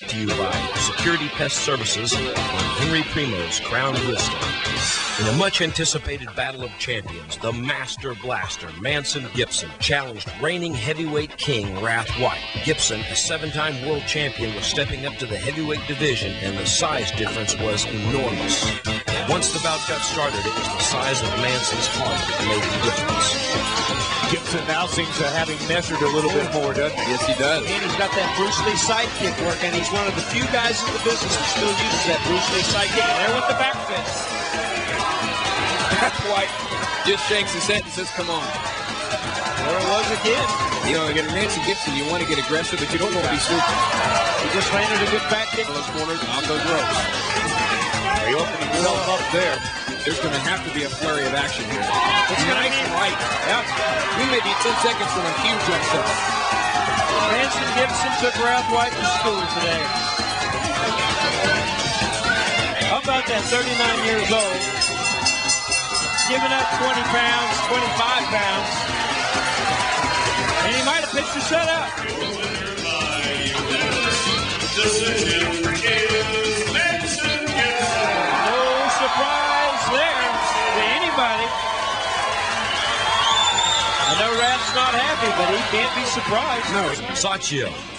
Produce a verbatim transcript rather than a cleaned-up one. to you by Security Pest Services and Henry Primo's Crown List. In the much-anticipated Battle of Champions, the Master Blaster, Manson Gibson, challenged reigning heavyweight king Ralph White. Gibson, a seven-time world champion, was stepping up to the heavyweight division, and the size difference was enormous. Once the bout got started, it was the size of Manson's heart that made the difference. Gibson now seems to have him measured a little bit more, doesn't he? Yes, he does. And he's got that Bruce Lee sidekick work, and he's one of the few guys in the business who still uses that Bruce Lee sidekick. And there with the back fist. White just shakes his head and says, come on. There it was again. You know, against Manson Gibson, you want to get aggressive, but you don't want to be stupid. He just landed a good back kick in those corners on those ropes. He opened himself up there. There's going to have to be a flurry of action here. It's nice right. Yeah. We may be ten seconds from a huge upset. Manson Gibson took Ralph White to school today. How about that, thirty-nine years old? Giving up twenty pounds, twenty-five pounds. And he might have pitched the shutout. No surprise there to anybody. I know Raph's not happy, but he can't be surprised. No, Saccio.